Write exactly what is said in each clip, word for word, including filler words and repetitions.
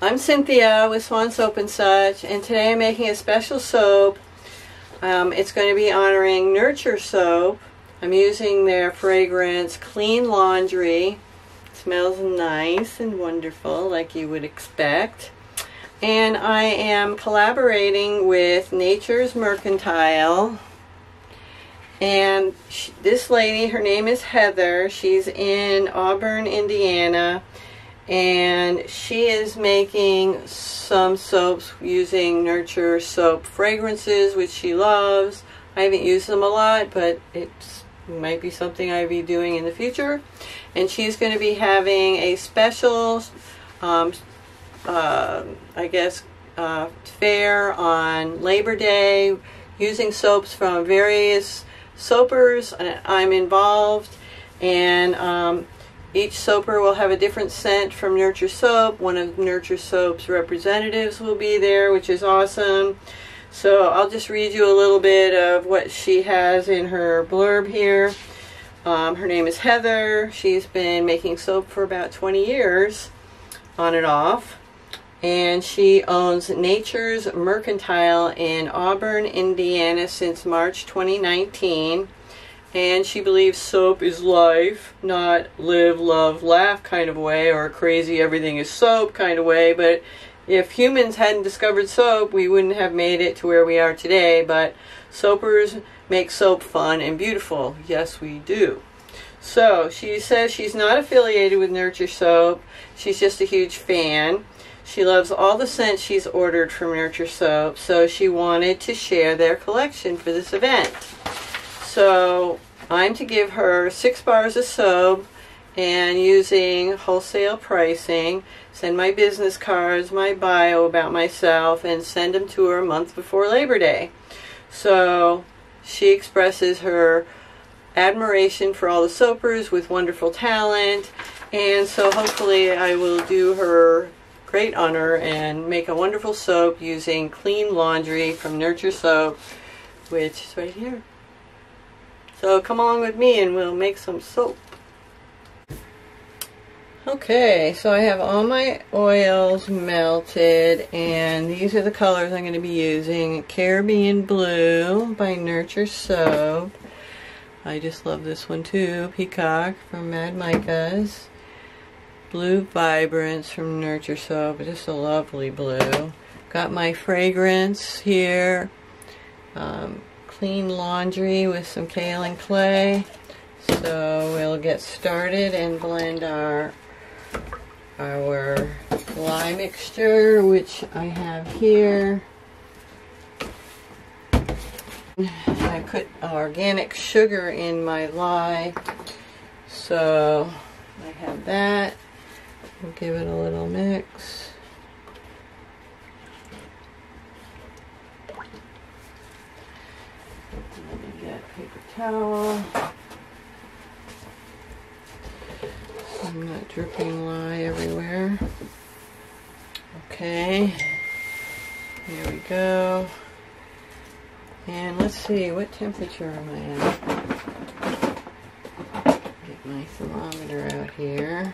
I'm Cynthia with Swan Soap and Such, and today I'm making a special soap. Um, it's going to be honoring Nurture Soap. I'm using their fragrance Clean Laundry. It smells nice and wonderful, like you would expect. And I am collaborating with Nature's Mercantile. And she, this lady, her name is Heather. She's in Auburn, Indiana. And she is making some soaps using Nurture Soap fragrances, which she loves. I haven't used them a lot, but it might be something I'll be doing in the future. And she's going to be having a special, um, uh, I guess, uh, fair on Labor Day, using soaps from various soapers. I'm involved, and um, each soaper will have a different scent from Nurture Soap. One of Nurture Soap's representatives will be there, which is awesome. So I'll just read you a little bit of what she has in her blurb here. Um, her name is Heather. She's been making soap for about twenty years, on and off. And she owns Nature's Mercantile in Auburn, Indiana since March twenty nineteen. And she believes soap is life, not live, love, laugh kind of way, or crazy everything is soap kind of way. But if humans hadn't discovered soap, we wouldn't have made it to where we are today. But soapers make soap fun and beautiful. Yes, we do. So she says she's not affiliated with Nurture Soap. She's just a huge fan. She loves all the scents she's ordered from Nurture Soap, so she wanted to share their collection for this event. So I'm to give her six bars of soap, and using wholesale pricing, send my business cards, my bio about myself, and send them to her a month before Labor Day. So she expresses her admiration for all the soapers with wonderful talent, and so hopefully I will do her great honor and make a wonderful soap using Clean Laundry from Nurture Soap, which is right here. So come along with me and we'll make some soap. Okay, so I have all my oils melted, and these are the colors I'm going to be using. Caribbean Blue by Nurture Soap. I just love this one too. Peacock from Mad Micah's. Blue Vibrance from Nurture Soap. Just a lovely blue. Got my fragrance here. Um, Clean Laundry with some kale and clay. So we'll get started and blend our our lye mixture, which I have here. I put organic sugar in my lye, so I have that. We'll give it a little mix. Let me get a paper towel. So I'm not dripping lye everywhere. Okay, there we go. And let's see, what temperature am I at? Get my thermometer out here.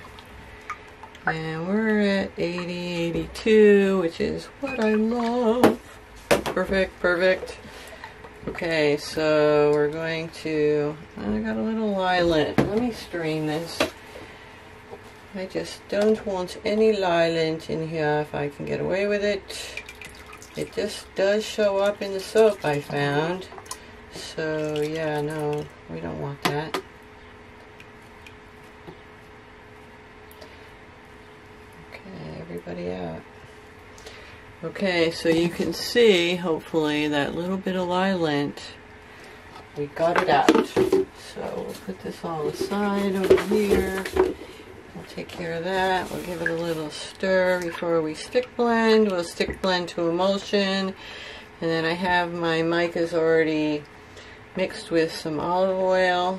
And we're at eighty, eighty-two, which is what I love. Perfect, perfect. Okay, so we're going to, I got a little lye lint. Let me strain this. I just don't want any lye lint in here if I can get away with it. It just does show up in the soap, I found. So yeah, no, we don't want that. Everybody out. Okay, so you can see, hopefully, that little bit of lye lint. We got it out. So we'll put this all aside over here. We'll take care of that. We'll give it a little stir before we stick blend. We'll stick blend to emulsion. And then I have my micas already mixed with some olive oil,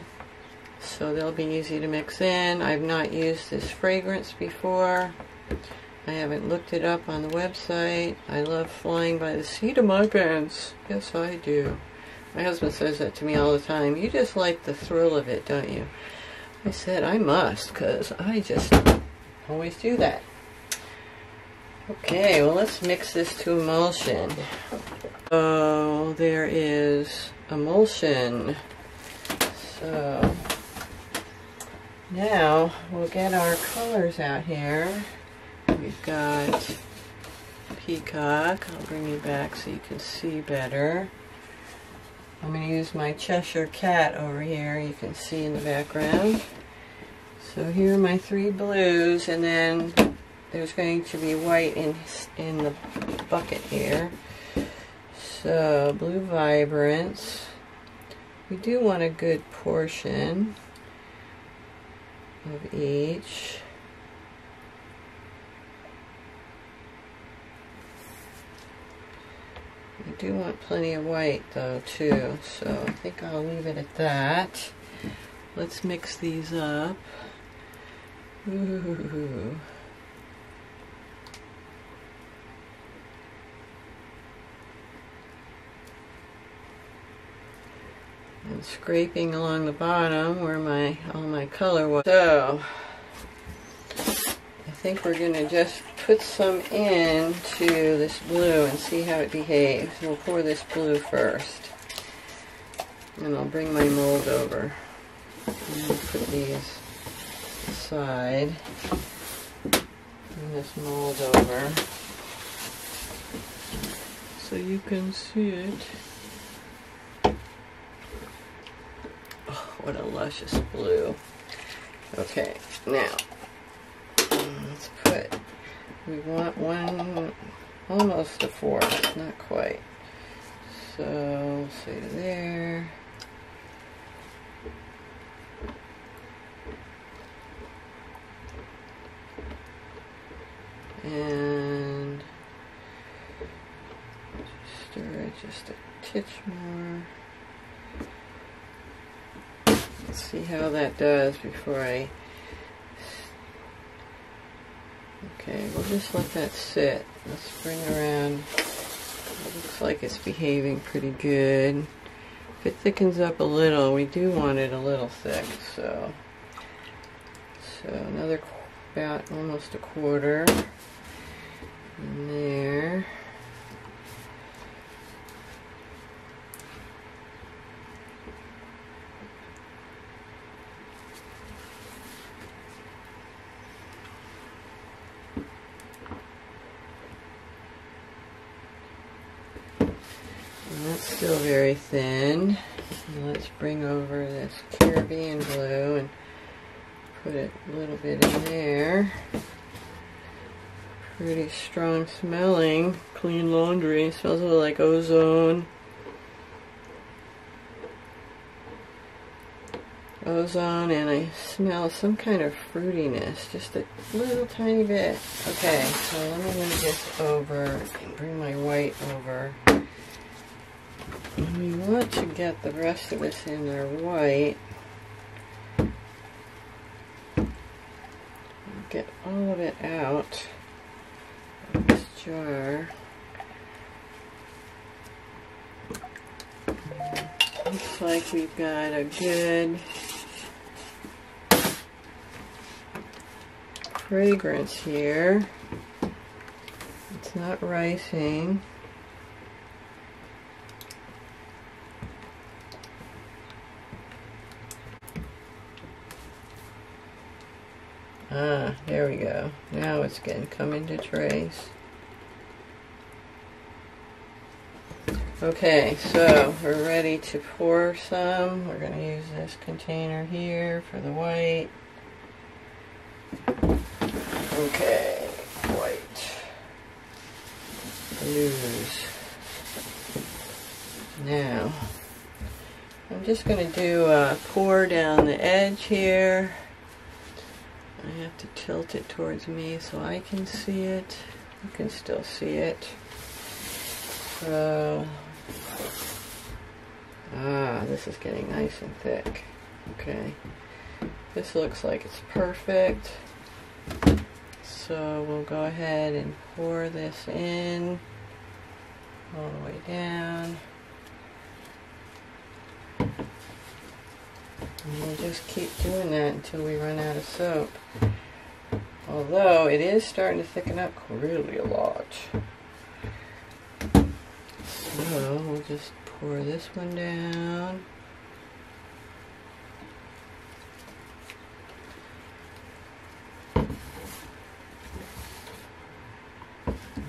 so they'll be easy to mix in. I've not used this fragrance before. I haven't looked it up on the website. I love flying by the seat of my pants. Yes, I do. My husband says that to me all the time. You just like the thrill of it, don't you? I said, I must, because I just always do that. Okay, well, let's mix this to emulsion. So there is emulsion. So now we'll get our colors out here. We've got Peacock. I'll bring you back so you can see better. I'm going to use my Cheshire Cat over here, you can see in the background. So here are my three blues, and then there's going to be white in, in the bucket here. So Blue Vibrance. We do want a good portion of each. I do want plenty of white though too, so I think I'll leave it at that. Let's mix these up. Ooh. And scraping along the bottom where my all my color was. So I think we're going to just put some in to this blue and see how it behaves. We'll pour this blue first, and I'll bring my mold over and put these aside. Bring this mold over so you can see it. Oh, what a luscious blue. Okay, now let's put. We want one, almost a fourth, not quite. So, see there. And stir it just a titch more. Let's see how that does before I. Okay, we'll just let that sit. Let's bring around. It looks like it's behaving pretty good. If it thickens up a little, we do want it a little thick. So, so another about almost a quarter in there. Still very thin. And let's bring over this Caribbean Blue and put a little bit in there. Pretty strong smelling. Clean Laundry. It smells a little like ozone. Ozone, and I smell some kind of fruitiness. Just a little tiny bit. Okay, so let me move this over and bring my white over. We want to get the rest of this in our white. Get all of it out of this jar. Looks like we've got a good fragrance here. It's not rising. Ah, there we go. Now it's going to come into trace. Okay, so we're ready to pour some. We're going to use this container here for the white. Okay, white. Blues. Now, I'm just going to do a pour down the edge here. I have to tilt it towards me so I can see it. You can still see it. So, ah, this is getting nice and thick. Okay, this looks like it's perfect. So we'll go ahead and pour this in all the way down. And we'll just keep doing that until we run out of soap. Although it is starting to thicken up really a lot. So we'll just pour this one down.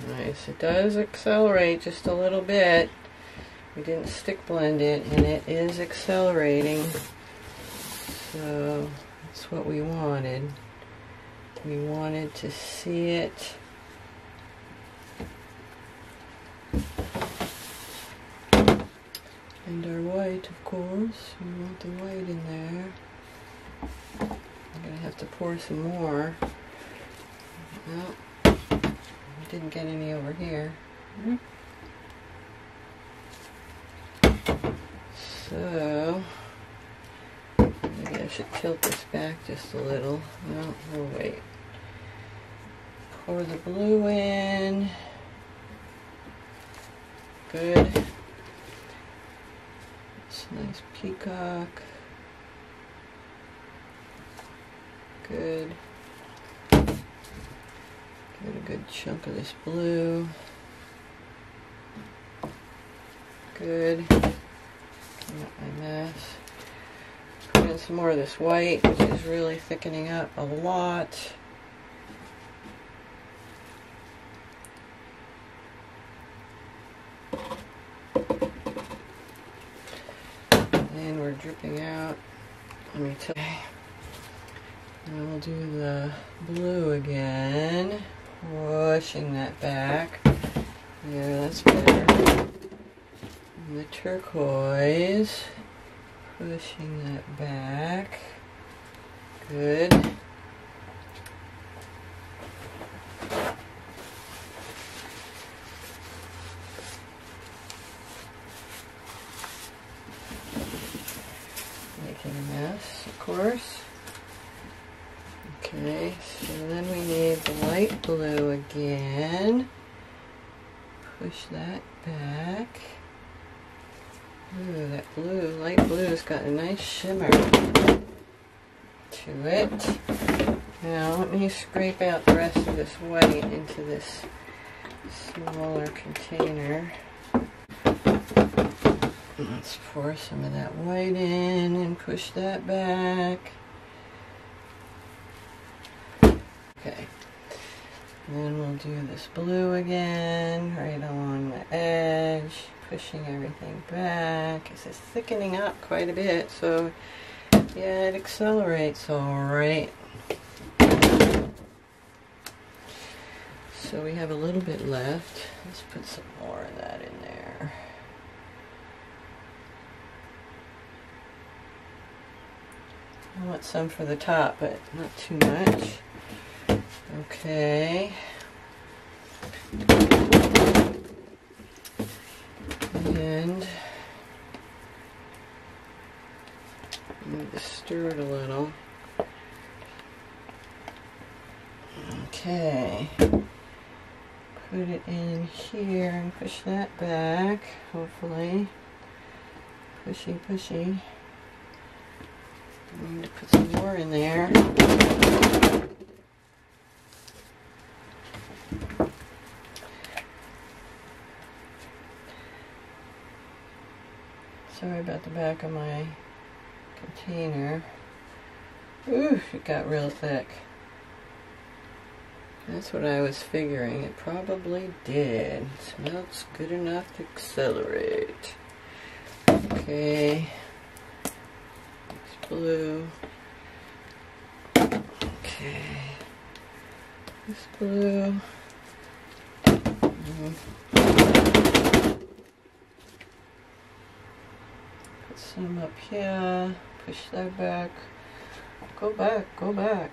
Nice. It does accelerate just a little bit. We didn't stick blend it, and it is accelerating. So that's what we wanted. We wanted to see it and our white, of course. We want the white in there. I'm gonna have to pour some more. No, I didn't get any over here. So, maybe I should tilt this back just a little. No, we'll wait. Pour the blue in. Good. It's a nice peacock. Good. Give it a good chunk of this blue. Good. My mess. Put in some more of this white, which is really thickening up a lot. And then we're dripping out. Let me tell you. And we'll do the blue again. Pushing that back. Yeah, that's better. The turquoise, pushing that back. Good. Making a mess, of course. Okay, so then we need the light blue again. Push that back. Ooh, that blue, light blue's got a nice shimmer to it. Now let me scrape out the rest of this white into this smaller container. Let's pour some of that white in and push that back. Okay. And then we'll do this blue again, right along the edge. Pushing everything back. It's thickening up quite a bit, so yeah, it accelerates all right. So we have a little bit left. Let's put some more of that in there. I want some for the top, but not too much. Okay. And I'm going to stir it a little. Okay. Put it in here and push that back, hopefully. Pushy, pushy. I need to put some more in there. Sorry about the back of my container. Ooh, it got real thick. That's what I was figuring. It probably did. It smells good enough to accelerate. Okay. It's blue. Okay. It's blue. Mm-hmm. Some up here, push that back, go back, go back.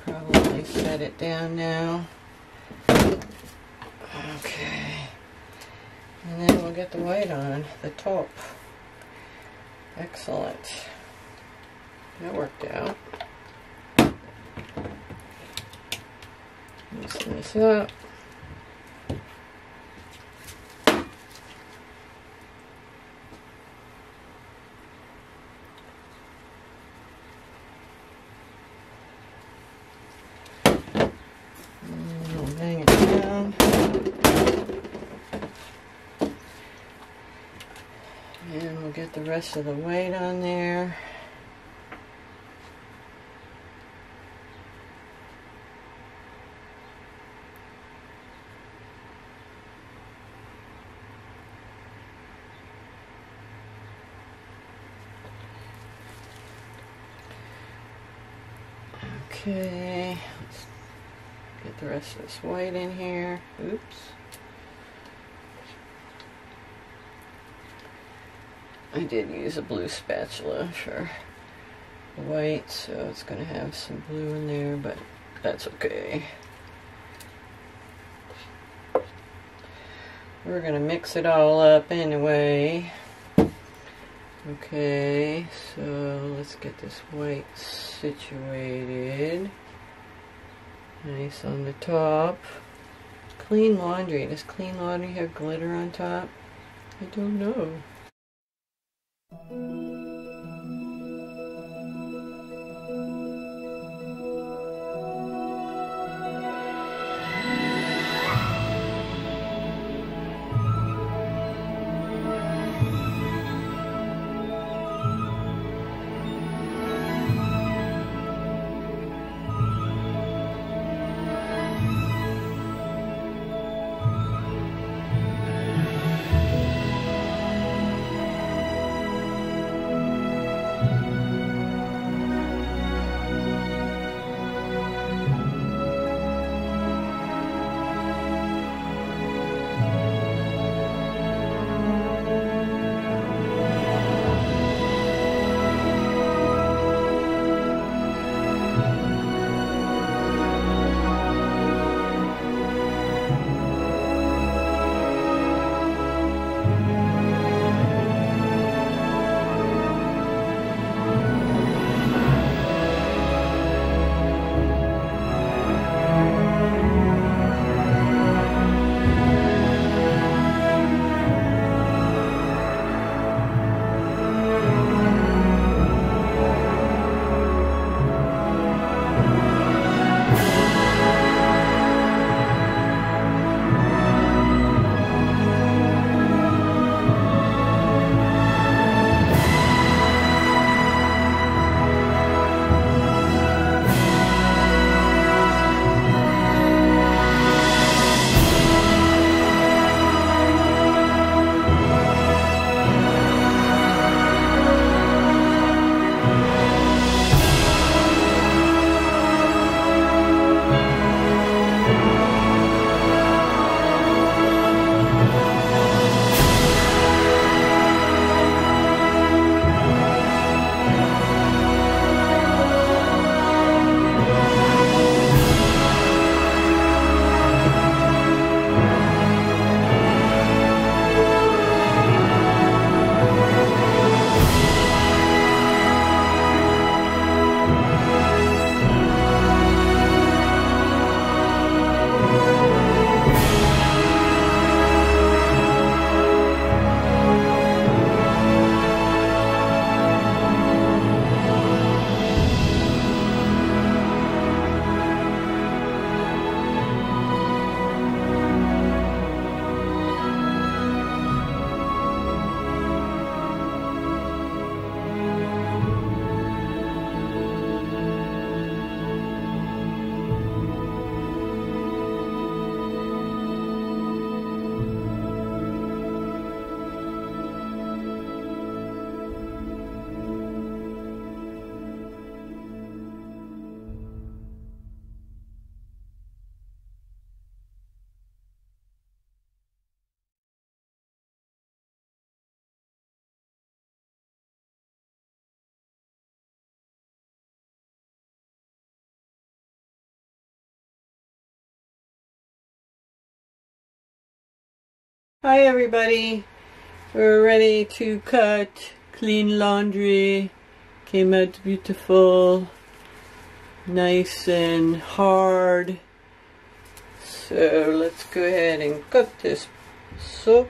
Probably set it down now. Okay. And then we'll get the white on the top. Excellent. That worked out. Loosen this up. Get the rest of the weight on there. Okay, let's get the rest of this weight in here. Oops. I did use a blue spatula for the white, so it's going to have some blue in there, but that's okay. We're going to mix it all up anyway. Okay, so let's get this white situated. Nice on the top. Clean Laundry. Does Clean Laundry have glitter on top? I don't know. Hi everybody, we're ready to cut Clean Laundry. Came out beautiful, nice and hard. So let's go ahead and cut this soap.